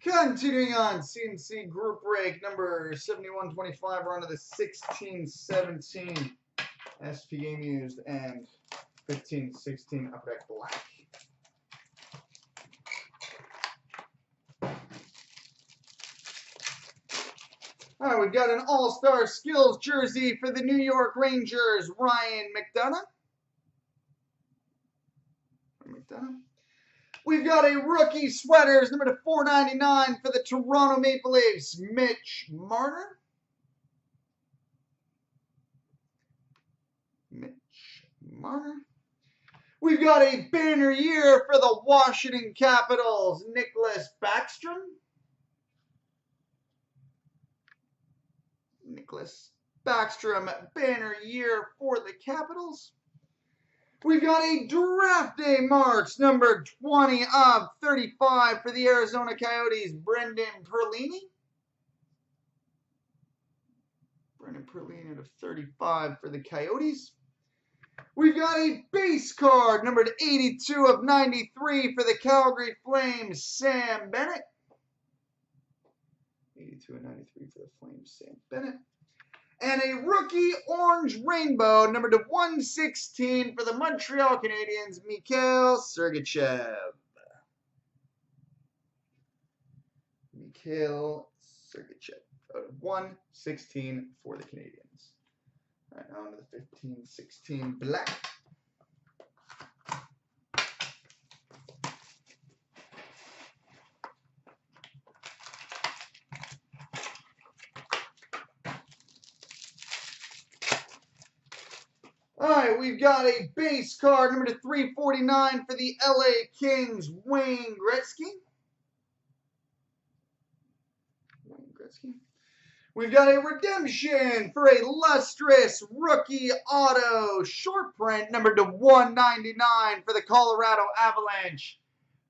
Continuing on, CNC group break number 7125. We're on to the 16-17 SP Game Used and 15-16 Upper Deck Black. All right, we've got an All-Star Skills jersey for the New York Rangers, Ryan McDonagh. We've got a rookie sweaters, number to 499 for the Toronto Maple Leafs, Mitch Marner. We've got a banner year for the Washington Capitals, Nicholas Backstrom. Banner year for the Capitals. We've got a draft day marks, number 20 of 35 for the Arizona Coyotes, Brendan Perlini. Brendan Perlini of 35 for the Coyotes. We've got a base card, numbered 82 of 93 for the Calgary Flames, Sam Bennett. 82 and 93 for the Flames, Sam Bennett. And a rookie orange rainbow, number to 116 for the Montreal Canadiens, Mikhail Sergachev. Out of 116 for the Canadiens. All right, on to the 15-16 Black. All right, we've got a base card, number to 349 for the LA Kings, Wayne Gretzky. We've got a redemption for a lustrous rookie auto short print, number to 199 for the Colorado Avalanche,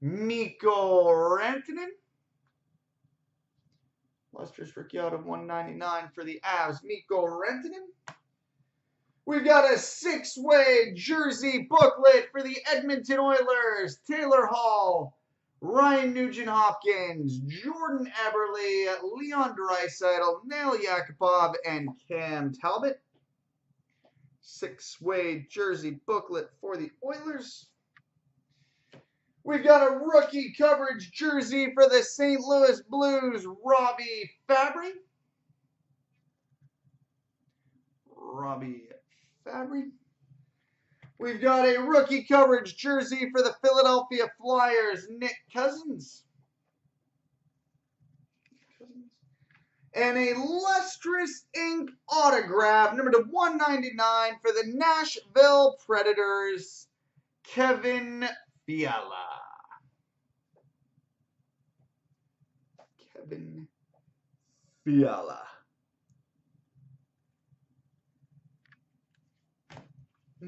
Mikko Rantanen. Lustrous rookie auto 199 for the Avs, Mikko Rantanen. We've got a six-way jersey booklet for the Edmonton Oilers, Taylor Hall, Ryan Nugent-Hopkins, Jordan Eberle, Leon Draisaitl, Nail Yakupov, and Cam Talbot. Six-way jersey booklet for the Oilers. We've got a rookie coverage jersey for the St. Louis Blues, Robbie Fabry. We've got a rookie coverage jersey for the Philadelphia Flyers, Nick Cousins. And a lustrous ink autograph, number to 199 for the Nashville Predators, Kevin Fiala.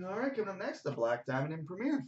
All right, coming up next, the Black Diamond in Premier.